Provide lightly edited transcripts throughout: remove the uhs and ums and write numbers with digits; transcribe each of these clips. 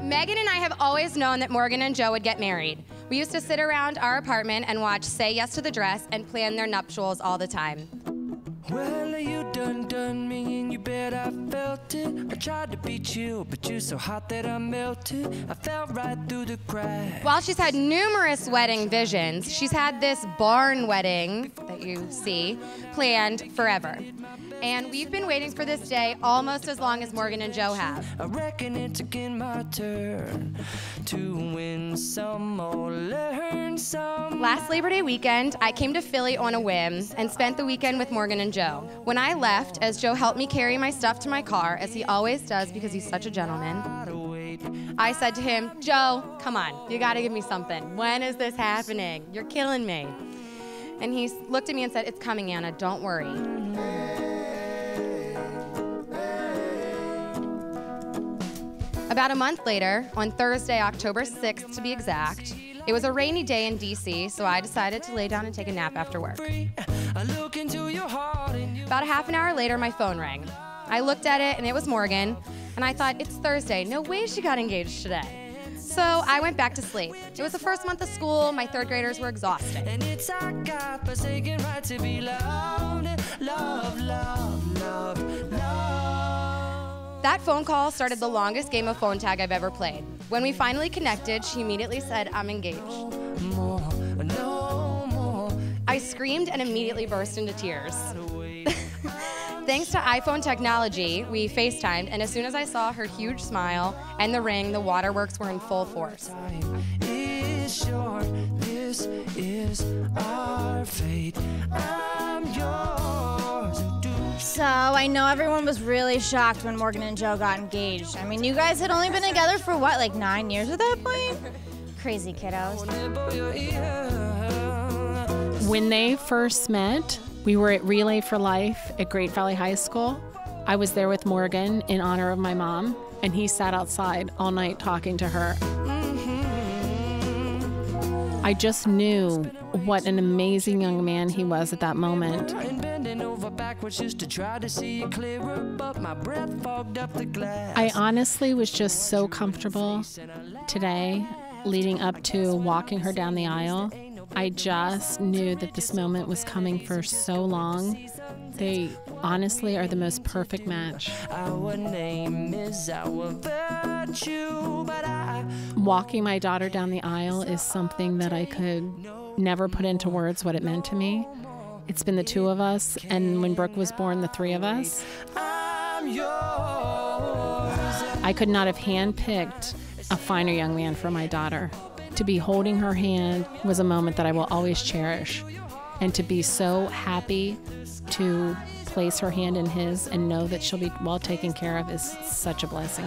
Megan and I have always known that Morgan and Joe would get married. We used to sit around our apartment and watch Say Yes to the Dress and plan their nuptials all the time. Well, you done me and you bet I felt it. I tried to beat you, but you're so hot that I melted. I fell right through the cracks. While she's had numerous wedding visions, she's had this barn wedding that you see planned forever. And we've been waiting for this day almost as long as Morgan and Joe have. I reckon it's again my turn to win some or learn some. Last Labor Day weekend, I came to Philly on a whim and spent the weekend with Morgan and Joe. When I left, as Joe helped me carry my stuff to my car, as he always does because he's such a gentleman, I said to him, "Joe, come on, you gotta give me something. When is this happening? You're killing me." And he looked at me and said, "It's coming, Anna, don't worry." About a month later, on Thursday, October 6th to be exact, it was a rainy day in DC, so I decided to lay down and take a nap after work. About a half an hour later, my phone rang. I looked at it, and it was Morgan, and I thought, it's Thursday. No way she got engaged today. So I went back to sleep. It was the first month of school. My third graders were exhausted. And it's our God-forsaken right to be loved, love, love, love, love. That phone call started the longest game of phone tag I've ever played. When we finally connected, she immediately said, "I'm engaged." I screamed and immediately burst into tears. Thanks to iPhone technology, we FaceTimed, and as soon as I saw her huge smile and the ring, the waterworks were in full force. This is our fate. I'm yours. So I know everyone was really shocked when Morgan and Joe got engaged. I mean, you guys had only been together for what, like 9 years at that point? Crazy kiddos. When they first met, we were at Relay for Life at Great Valley High School. I was there with Morgan in honor of my mom, and he sat outside all night talking to her. I just knew what an amazing young man he was at that moment. I honestly was just so comfortable today, leading up to walking her down the aisle. I just knew that this moment was coming for so long. They honestly are the most perfect match. Our name is our virtue, but walking my daughter down the aisle is something that I could never put into words what it meant to me. It's been the two of us, and when Brooke was born, the three of us. I could not have handpicked a finer young man for my daughter. To be holding her hand was a moment that I will always cherish. And to be so happy to place her hand in his and know that she'll be well taken care of is such a blessing.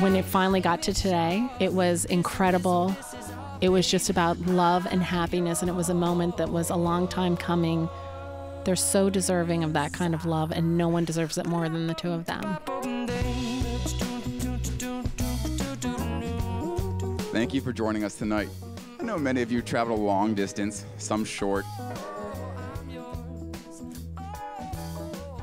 When it finally got to today, it was incredible. It was just about love and happiness, and it was a moment that was a long time coming. They're so deserving of that kind of love, and no one deserves it more than the two of them. Thank you for joining us tonight. I know many of you traveled a long distance, some short.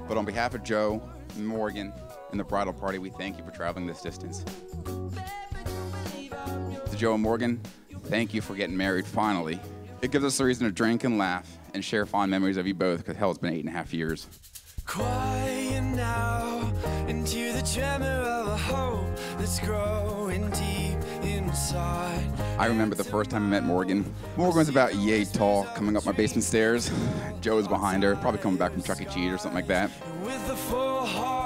But on behalf of Joe and Morgan, and the bridal party, we thank you for traveling this distance. To Joe and Morgan, thank you for getting married finally. It gives us a reason to drink and laugh and share fond memories of you both, because hell, it's been 8.5 years. Quiet now into the tremor of a hope that's growing deep inside. I remember the first time I met Morgan. Morgan was about yay tall, coming up my basement stairs. Joe was behind her, probably coming back from Chuck E. Cheese or something like that. With the full heart.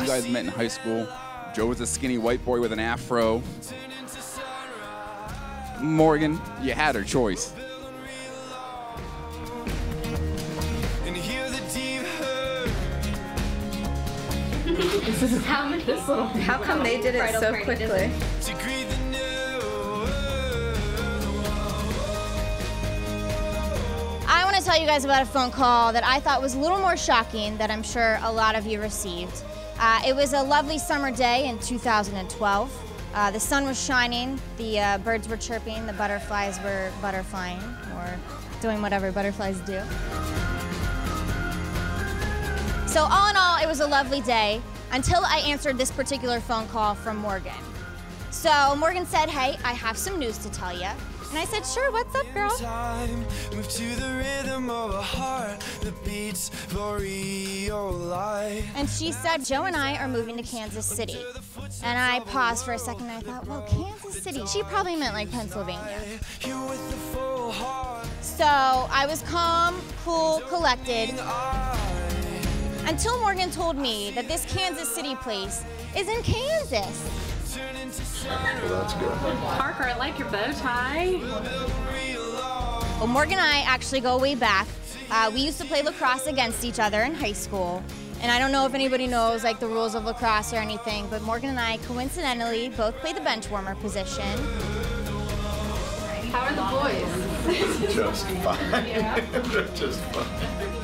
You guys met in high school. Joe was a skinny white boy with an afro. Morgan, you had her choice. This is how this little. How come they did it so quickly? I want to tell you guys about a phone call that I thought was a little more shocking that I'm sure a lot of you received. It was a lovely summer day in 2012. The sun was shining, the birds were chirping, the butterflies were butterflying, or doing whatever butterflies do. So all in all, it was a lovely day until I answered this particular phone call from Morgan. So Morgan said, hey, I have some news to tell you. And I said, sure, what's up, girl? Time, move to the rhythm of a heart that beats for your life. And she said, Joe and I are moving to Kansas City. And I paused for a second and I thought, well, Kansas City. She probably meant like Pennsylvania. So I was calm, cool, collected. Until Morgan told me that this Kansas City place is in Kansas. Well, that's good. Parker, I like your bow tie. Well, Morgan and I actually go way back. We used to play lacrosse against each other in high school. And I don't know if anybody knows like the rules of lacrosse or anything, but Morgan and I coincidentally both play the bench warmer position. How are the boys? Just fine. Yeah. Just fine.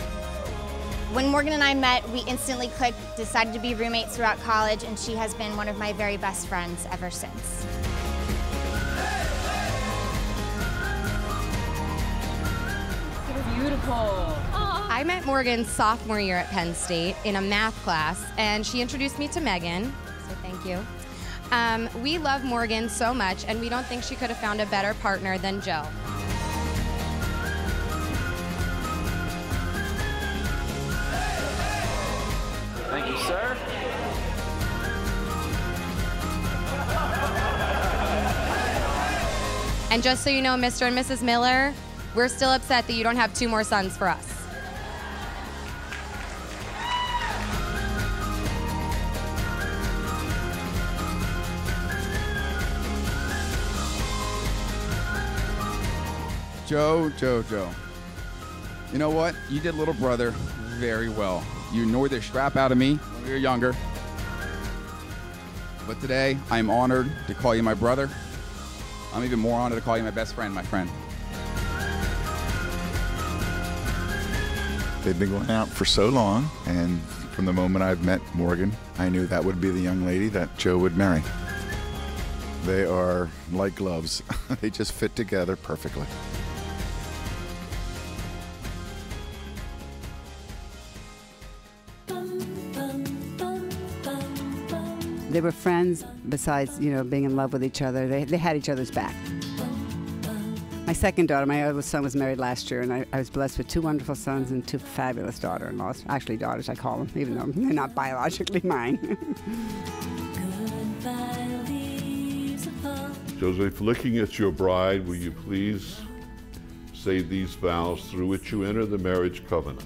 When Morgan and I met, we instantly clicked, decided to be roommates throughout college, and she has been one of my very best friends ever since. Beautiful. I met Morgan sophomore year at Penn State in a math class, and she introduced me to Megan, so thank you. We love Morgan so much, and we don't think she could have found a better partner than Joe. Thank you, sir. And just so you know, Mr. and Mrs. Miller, we're still upset that you don't have two more sons for us. Joe. You know what? You did little brother very well. You annoyed the crap out of me when we were younger. But today, I am honored to call you my brother. I'm even more honored to call you my best friend, my friend. They've been going out for so long, and from the moment I've met Morgan, I knew that would be the young lady that Joe would marry. They are like gloves. They just fit together perfectly. They were friends besides, you know, being in love with each other. They had each other's back. My second daughter, my oldest son, was married last year, and I was blessed with two wonderful sons and two fabulous daughter-in-laws. Actually, daughters, I call them, even though they're not biologically mine. Joseph, looking at your bride, will you please say these vows through which you enter the marriage covenant?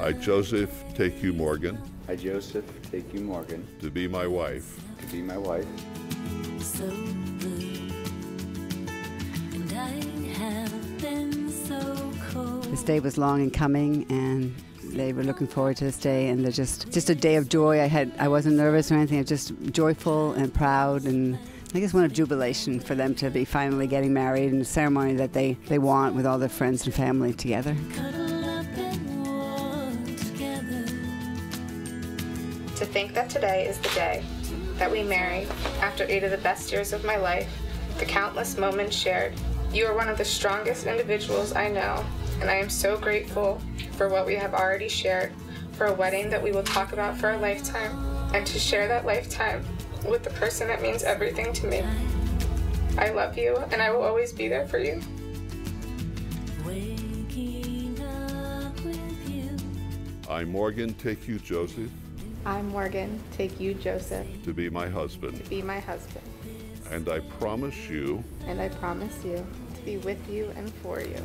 I, Joseph, take you, Morgan. I, Joseph, take you, Morgan. To be my wife. To be my wife. So blue, and I have been so cold. This day was long in coming, and they were looking forward to this day, and they're just a day of joy. I wasn't nervous or anything. I was just joyful and proud, and I guess one of jubilation for them to be finally getting married in a ceremony that they want with all their friends and family together. To think that today is the day that we marry after 8 of the best years of my life, the countless moments shared. You are one of the strongest individuals I know, and I am so grateful for what we have already shared, for a wedding that we will talk about for a lifetime, and to share that lifetime with the person that means everything to me. I love you, and I will always be there for you. I, Morgan, take you, Joseph. I'm Morgan, take you, Joseph. To be my husband. To be my husband. And I promise you. And I promise you to be with you and for you.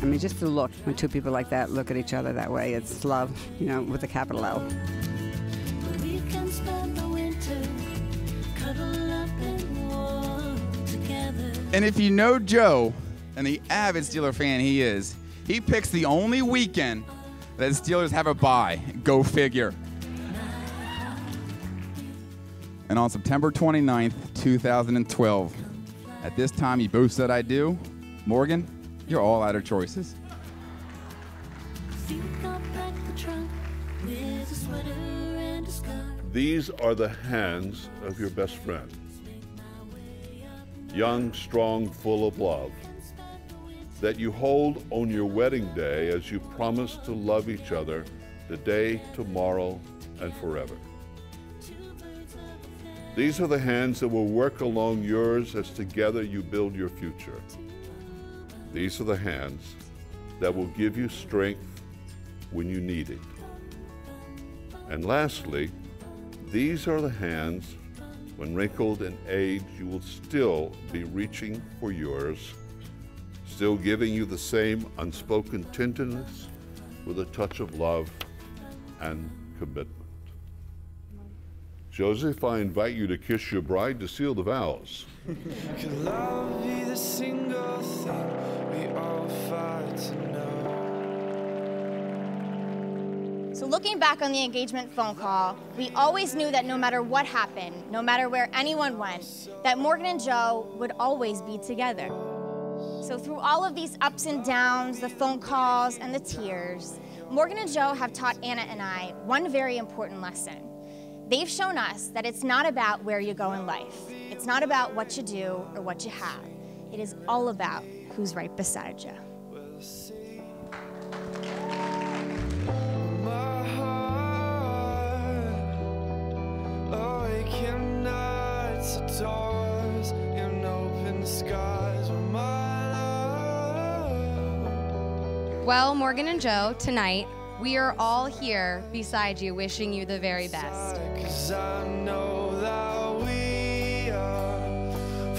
I mean, just the look, when two people like that look at each other that way, it's love, you know, with a capital L. We can spend the winter, cuddle up and walk together. And if you know Joe, and the avid Steeler fan he is, he picks the only weekend that the Steelers have a bye. Go figure. And on September 29th, 2012, at this time you both said I do. Morgan, you're all out of choices. These are the hands of your best friend. Young, strong, full of love, that you hold on your wedding day as you promise to love each other today, tomorrow, and forever. These are the hands that will work along yours as together you build your future. These are the hands that will give you strength when you need it. And lastly, these are the hands when wrinkled and aged, you will still be reaching for yours, still giving you the same unspoken tenderness with a touch of love and commitment. Joseph, I invite you to kiss your bride to seal the vows. Can love be the single thing we all fight to know? So looking back on the engagement phone call, we always knew that no matter what happened, no matter where anyone went, that Morgan and Joe would always be together. So through all of these ups and downs, the phone calls and the tears, Morgan and Joe have taught Anna and I one very important lesson. They've shown us that it's not about where you go in life. It's not about what you do or what you have. It is all about who's right beside you. Well, Morgan and Joe, tonight, we are all here beside you, wishing you the very best. 'Cause I know that we are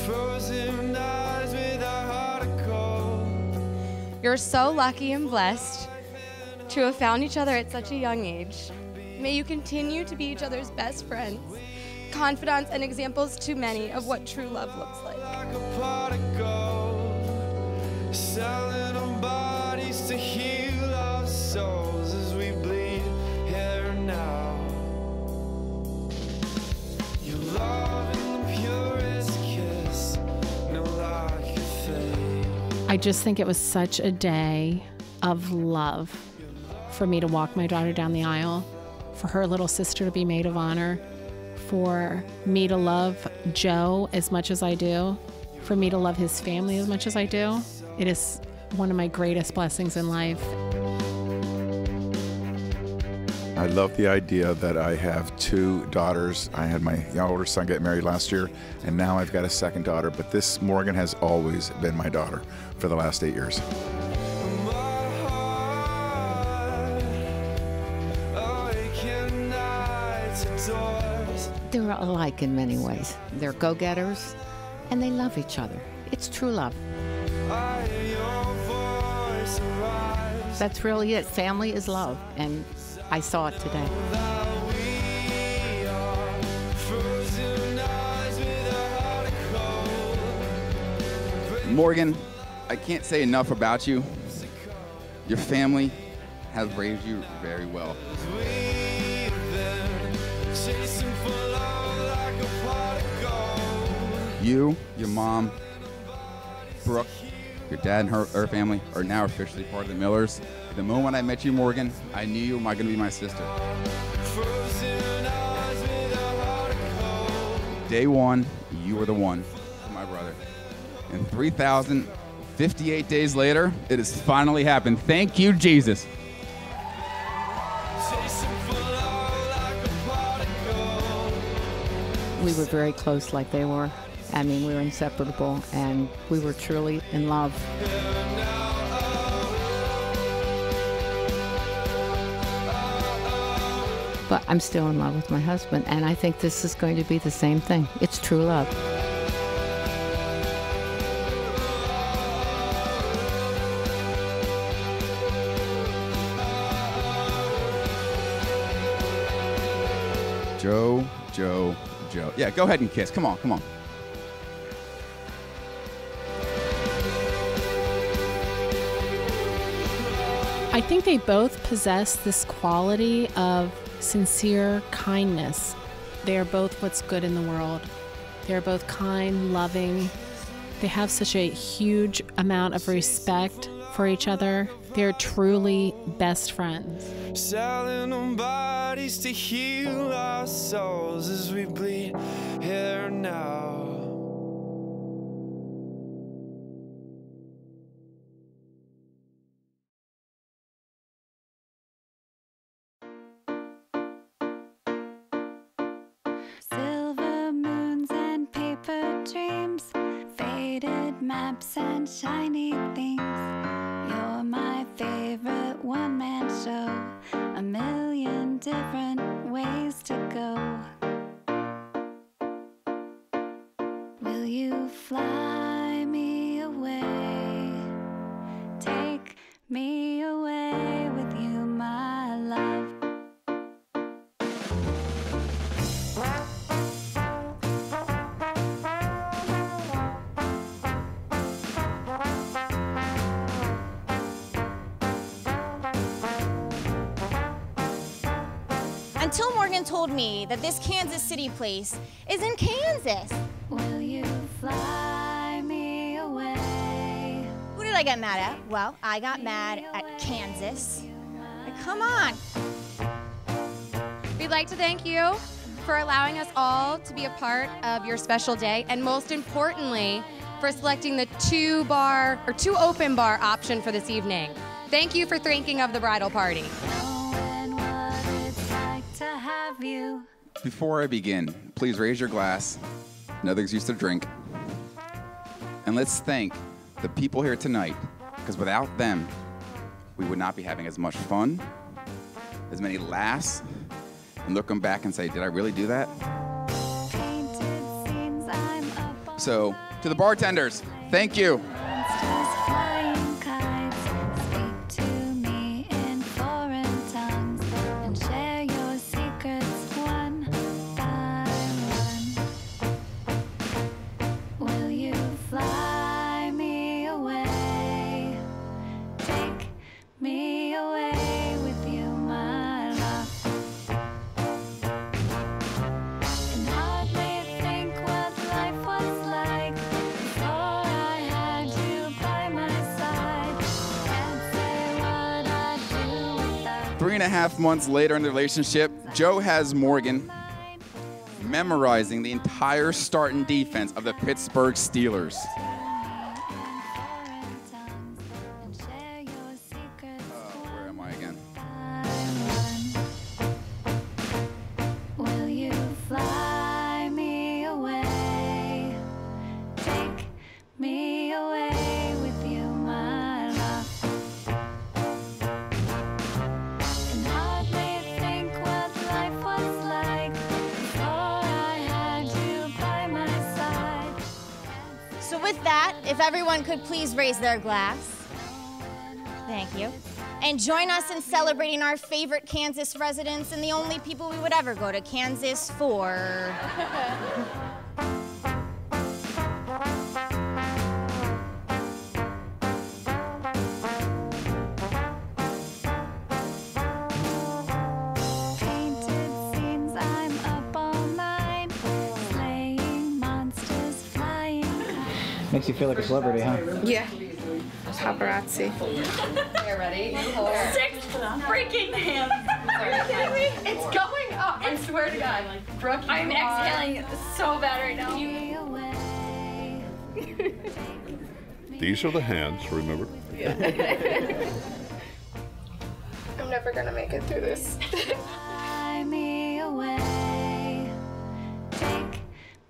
frozen eyes with our heart of gold. You're so lucky and blessed to have found each other at such a young age. May you continue to be each other's best friends, confidants, and examples to many of what true love looks like. Selling our bodies to heal our souls. I just think it was such a day of love for me to walk my daughter down the aisle, for her little sister to be maid of honor, for me to love Joe as much as I do, for me to love his family as much as I do. It is one of my greatest blessings in life. I love the idea that I have two daughters. I had my older son get married last year, and now I've got a second daughter, but this Morgan has always been my daughter for the last 8 years. They're alike in many ways. They're go-getters, and they love each other. It's true love. That's really it. Family is love, and I saw it today. Morgan, I can't say enough about you. Your family has raised you very well. You, your mom, Brooke, your dad and her family are now officially part of the Millers. The moment I met you, Morgan, I knew you were going to be my sister. Day one, you were the one for my brother. And 3,058 days later, it has finally happened. Thank you, Jesus. We were very close like they were. I mean, we were inseparable, and we were truly in love. But I'm still in love with my husband, and I think this is going to be the same thing. It's true love. Joe, Joe, Joe. Yeah, go ahead and kiss. Come on, come on. I think they both possess this quality of sincere kindness. They are both what's good in the world. They are both kind, loving. They have such a huge amount of respect for each other. They're truly best friends. Selling on bodies to heal our souls as we bleed here now. Maps and shiny things. You're my favorite one-man show. A million different ways to go. Will you fly me away? Take me away with you, my love. Until Morgan told me that this Kansas City place is in Kansas. Will you fly me away? Who did I get mad at? Well, I got mad at Kansas. Come on. We'd like to thank you for allowing us all to be a part of your special day, and most importantly, for selecting the two open bar option for this evening. Thank you for thinking of the bridal party. You. Before I begin, please raise your glass. Nothing's used to drink. And let's thank the people here tonight, because without them, we would not be having as much fun, as many laughs, and looking back and say, did I really do that? So, to the bartenders, thank you. Half months later in the relationship, Joe has Morgan memorizing the entire start and defense of the Pittsburgh Steelers. Where am I again? Will you fly me away? Take me away with you, my love. With that, if everyone could please raise their glass. Thank you. And join us in celebrating our favorite Kansas residents and the only people we would ever go to Kansas for. Makes you feel like a celebrity, huh? Yeah. Paparazzi. You're ready? Six freaking hands. It's going up. I swear to God. Brooke, I'm exhaling so bad right now. These are the hands, remember? Yeah. I'm never going to make it through this. Fly me away. Take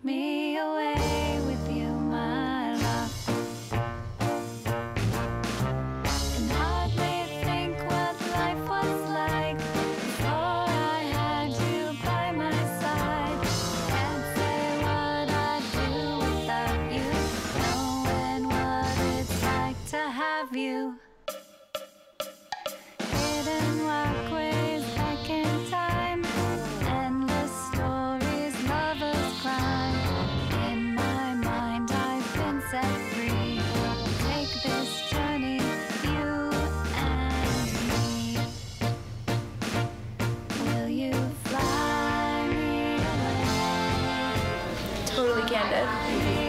me away with you, my. Totally candid.